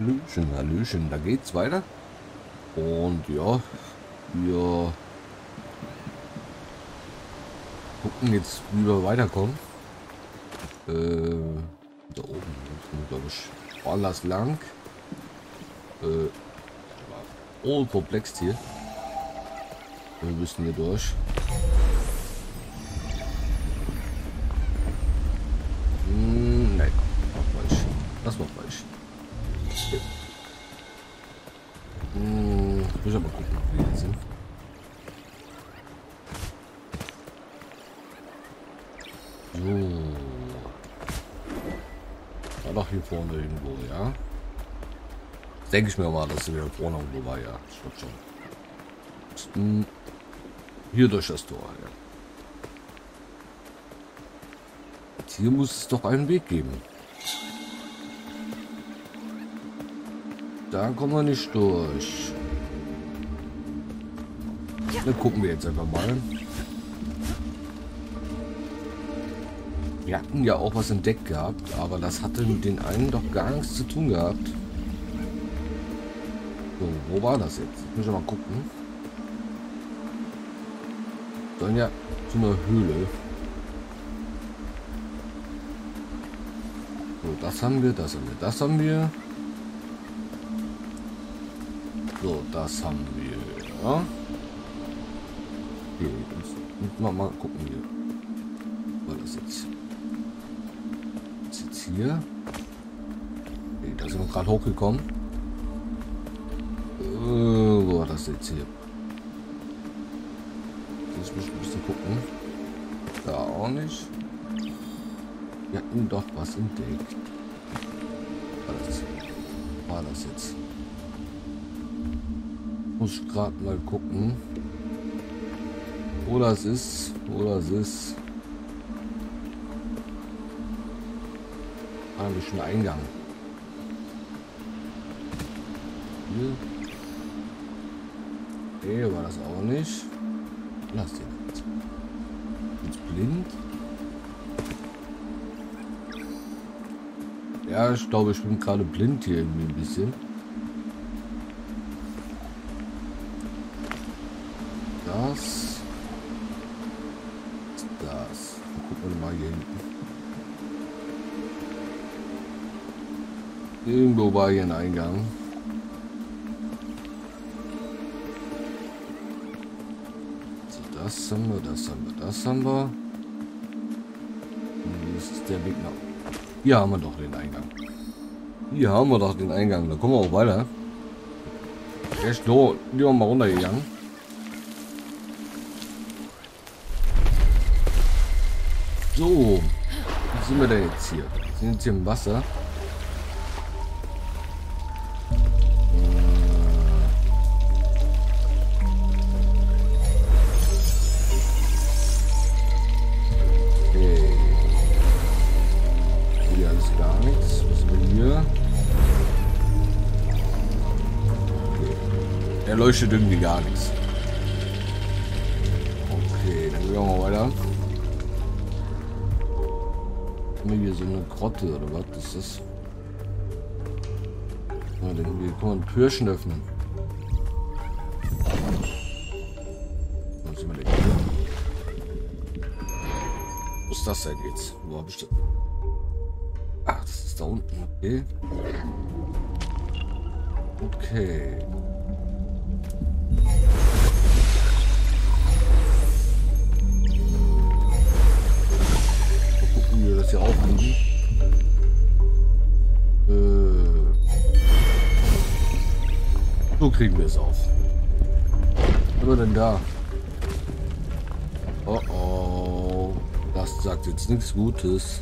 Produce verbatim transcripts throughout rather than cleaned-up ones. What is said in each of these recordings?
Hallöchen, Hallöchen, da geht's weiter. Und ja, wir gucken jetzt, wie wir weiterkommen. Äh, da oben, glaube ich, alles lang. Äh, oh, komplex hier. Wir müssen hier durch. Hm, nein, war falsch. Das war falsch. Okay. Hm, muss aber gucken, ob wir hier sind. So. War doch hier vorne irgendwo, ja? Denke ich mir mal, dass hier vorne irgendwo war, ja. Ich glaube schon. Hm. Hier durch das Tor. Ja. Hier muss es doch einen Weg geben. Da kommen wir nicht durch. Dann gucken wir jetzt einfach mal. Wir hatten ja auch was entdeckt gehabt, aber das hatte mit den einen doch gar nichts zu tun gehabt. So, wo war das jetzt? Ich muss mal gucken. Dann ja zu einer Höhle. So, das haben wir, das haben wir, das haben wir. So, das haben wir. Ja. Okay, jetzt mal, mal gucken hier. Was war das jetzt? Ist jetzt hier? Okay, da sind wir gerade hochgekommen. Äh, wo war das jetzt hier? Ich muss ein bisschen gucken. Da auch nicht. Wir hatten doch was entdeckt. War das, war das jetzt? Muss gerade mal gucken. Wo das ist. Wo das ist. Ah, wir schon Eingang. Hier. Nee, war das auch nicht. Lass den jetzt. Jetzt blind. Ja, ich glaube, ich bin gerade blind hier irgendwie ein bisschen. Das. Das. Gucken wir mal hier hinten. Irgendwo war hier ein Eingang. Das haben wir, das haben wir, das haben wir. Das ist der Weg nach. Hier haben wir doch den Eingang. Hier haben wir doch den Eingang. Da kommen wir auch weiter. Echt nur, lieber mal runtergegangen. So, wie sind wir denn jetzt hier? Wir sind jetzt hier im Wasser. Leuchtet irgendwie gar nichts. Okay, dann gehen wir mal weiter. Haben wir hier so eine Grotte oder was ist das? Ja, dann können wir ein Türchen öffnen. Wo ist das denn jetzt? Wo hab ich das? Ach, das ist da unten. Okay. Okay. Gucken wir das hier auch an. Äh, so kriegen wir es auf. Was haben wir denn da? Oh oh. Das sagt jetzt nichts Gutes.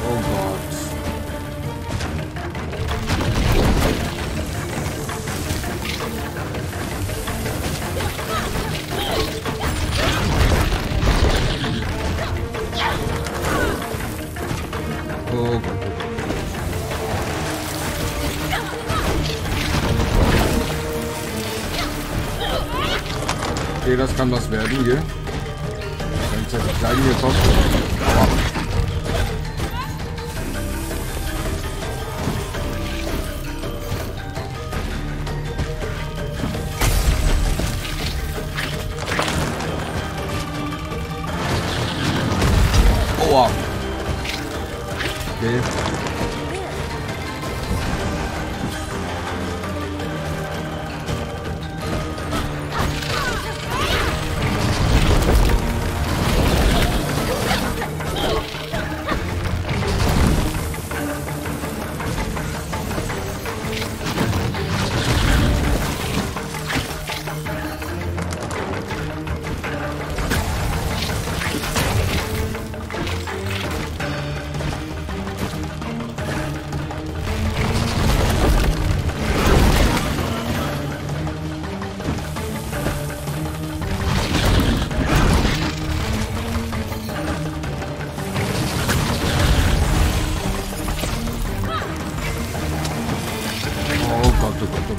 Oh Gott. Okay, das kann was werden hier. Jetzt hat die Kleine hier top.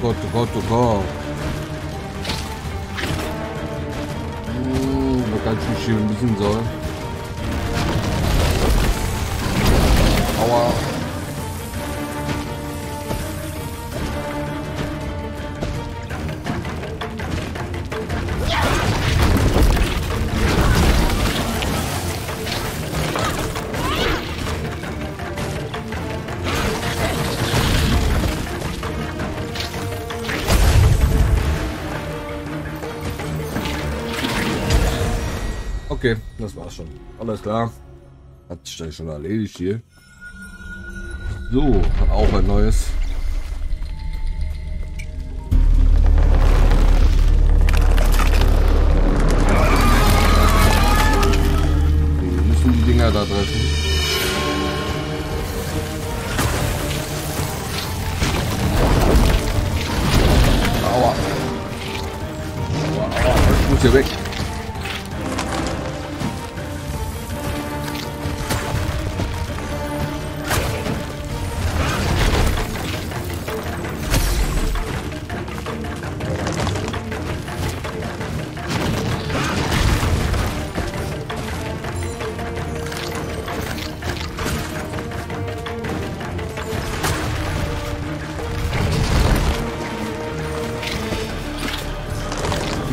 Go to go to go. Uh, man kann schon schieben müssen soll. Aua. Okay, das war's schon. Alles klar. Hat sich schon erledigt hier. So, auch ein neues. Wir müssen die Dinger da treffen. Aua. Aua, aua. Ich muss hier weg.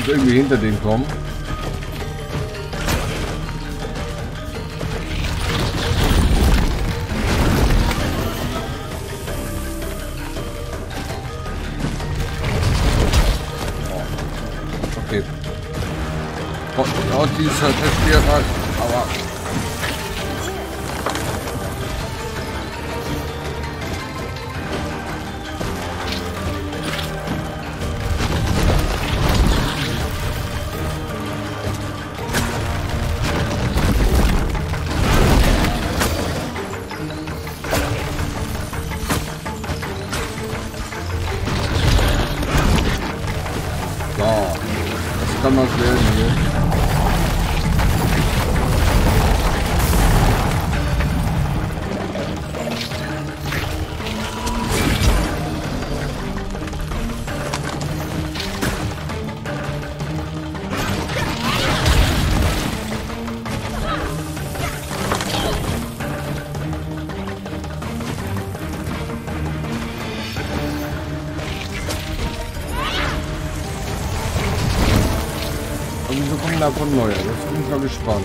Irgendwie hinter denen kommen. Okay. Oh, oh, die ist halt festgehalten. Aber kann was werden hier. Wieso kommen da von neuer? Jetzt bin ich mal gespannt.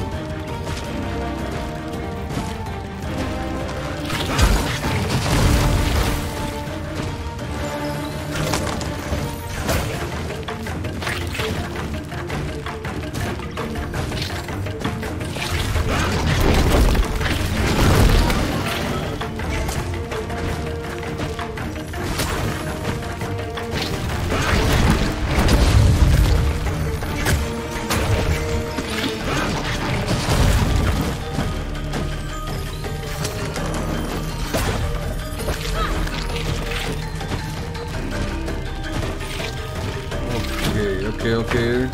Okay, okay.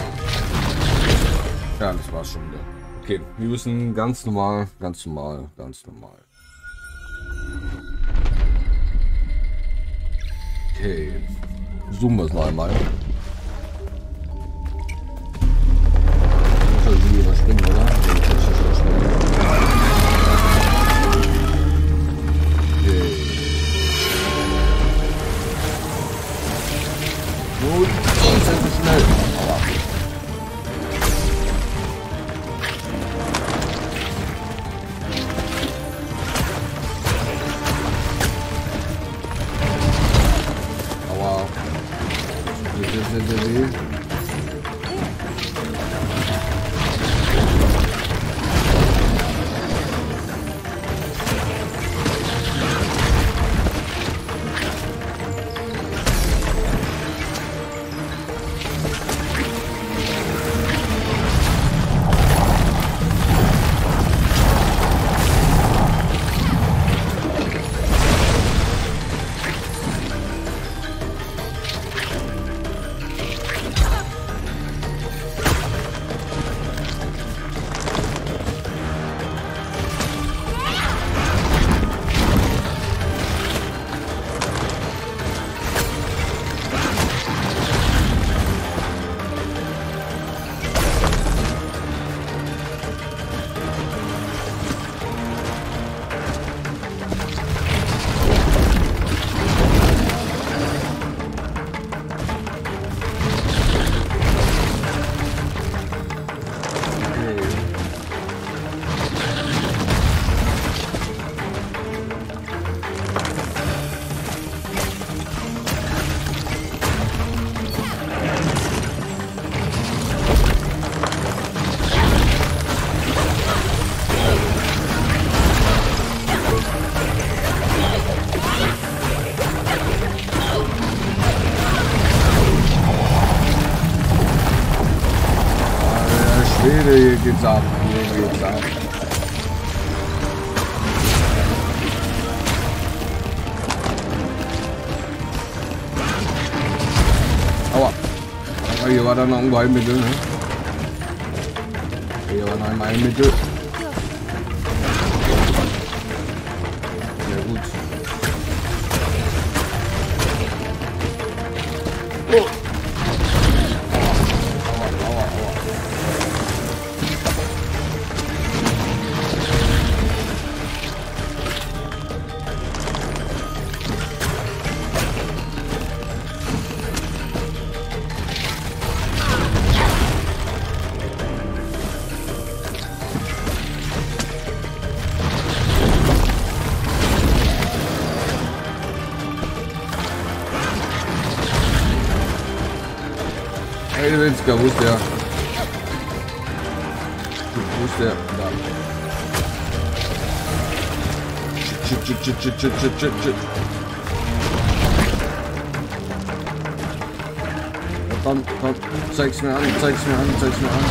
Ja, das war's schon wieder. Okay, wir müssen ganz normal, ganz normal, ganz normal. Okay, zoomen wir es noch einmal. Seele geht's ab. Seele geht's ab. Aua. Aber hier war dann noch ein Beimittel, ne? Hier war noch ein Beimittel. Ja gut. Oh. Wo ist der? Wo ist der? Da. Chit, chit, chit, chit, chit, chit, chit, chit. Komm, komm, zeig's mir an, zeig's mir an, zeig's mir an.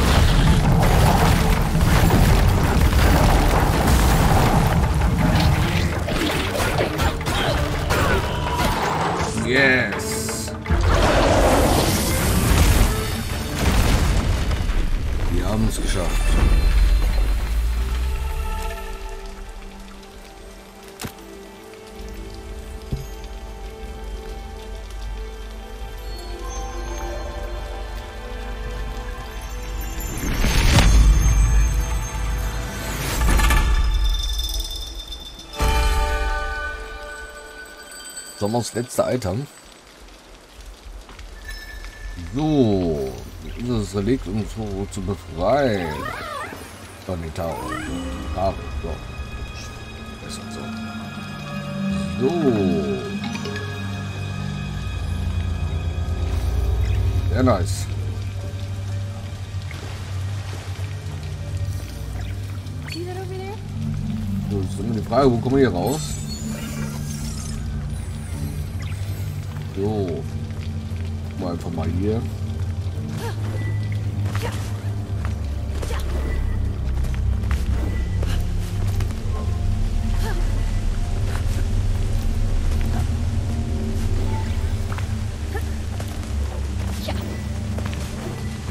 Das letzte Item. So, dieses Relikt, um Zoro zu befreien. Planetaro. Ah, so. Besser so. So. Sehr nice. So, jetzt ist immer die Frage, wo kommen wir hier raus? So, mal einfach mal hier.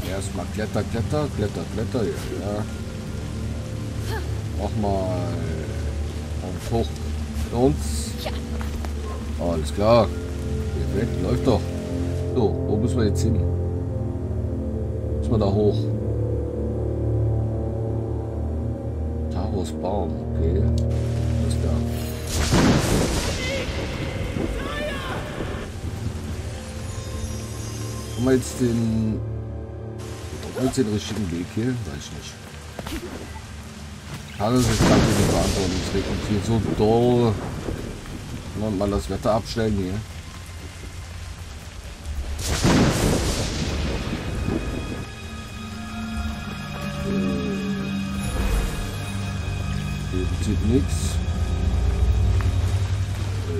Erstmal kletter, kletter, kletter, kletter, ja, ja. Nochmal und hoch mit uns. Alles klar. Perfekt, läuft doch. So, wo müssen wir jetzt hin? Müssen wir da hoch? Taros Baum, okay. Was ist da? Haben wir jetzt den... Haben wir jetzt den richtigen Weg hier? Weiß ich nicht. Alles ist gerade in der Verantwortung. Es regnet hier so doll. Kann man mal das Wetter abstellen hier? Nichts. Äh,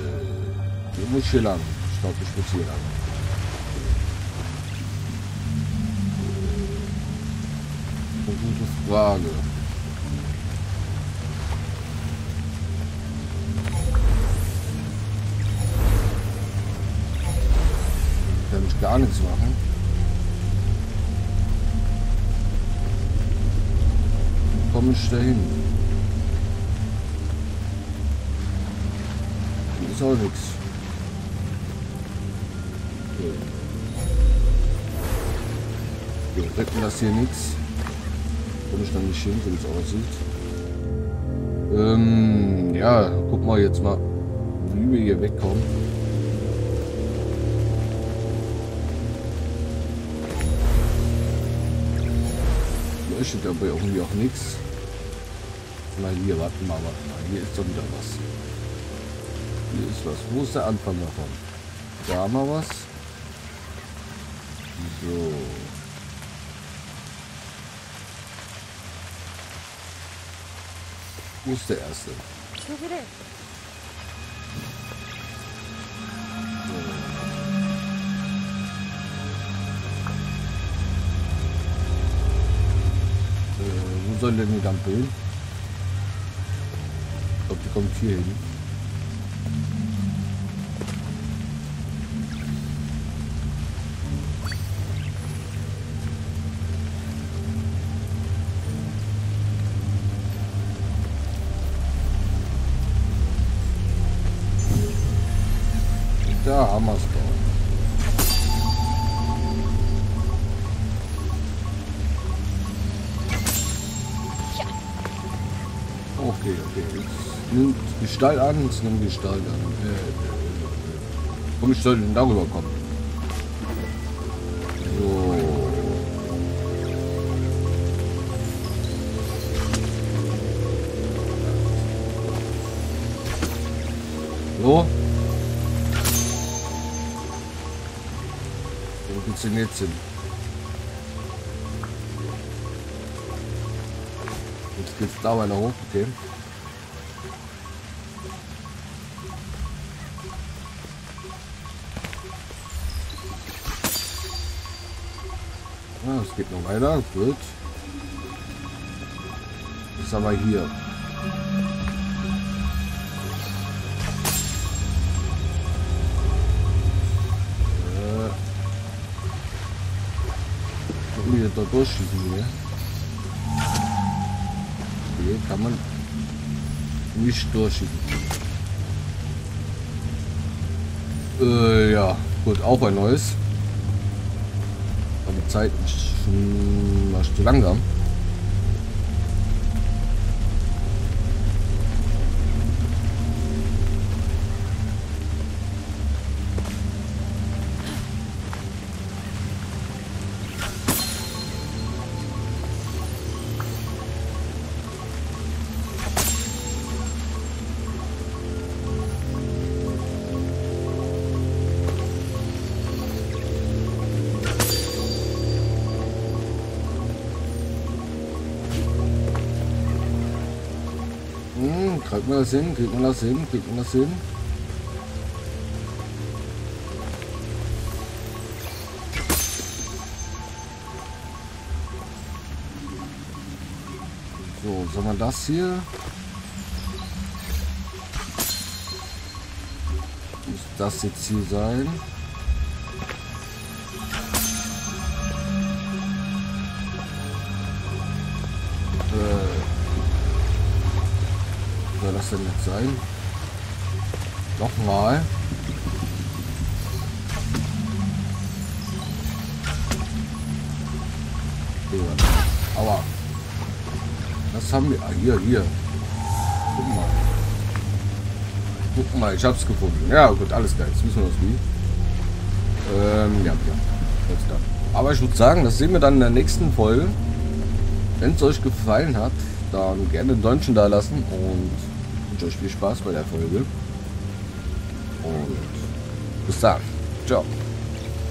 hier muss ich hier lang. Ich glaube, ich muss hier lang. Eine gute Frage. Kann ich gar nichts machen. Wie komme ich da hin? Ist auch nichts. Okay. Retten das hier nichts. Komme ich dann nicht hin, so wie es aussieht. Ähm, ja, guck mal jetzt mal, wie wir hier wegkommen. Leuchtet aber irgendwie auch nichts. Mal hier, warten mal, warten mal. Hier ist doch wieder was. Hier ist was. Wo ist der Anfang davon? Da haben wir was. So. Wo ist der erste? So. soll denn die Lampe hin? Ich glaube, die kommt hier hin. Da haben wir es doch. Okay, okay. Jetzt nimmt die Steil an, jetzt nimmt die Steil an. Äh, komm, ich soll denn darüber kommen. So. So. Wo geht's denn jetzt hin? Jetzt geht's da weiter hoch, okay. Ah, es geht noch weiter, gut. Jetzt haben wir hier. Wieder da durchschießen hier. Hier kann man nicht durchschießen. Äh, ja, gut, auch ein neues. Aber die Zeit ist schon mal zu langsam. Kriegt man das hin? Kriegt man das hin? Kriegt man das hin? So, soll man das hier? Muss das jetzt hier sein? Das denn jetzt sein? Nochmal. Ja. Aber das haben wir. Ah, hier, hier. Guck mal. Guck mal, ich hab's gefunden. Ja gut, alles klar. Jetzt müssen wir das wie. Ähm, ja, ja. Alles klar. Aber ich würde sagen, das sehen wir dann in der nächsten Folge. Wenn es euch gefallen hat, dann gerne ein Däumchen da lassen und ich wünsche euch viel Spaß bei der Folge und bis dann. Ciao.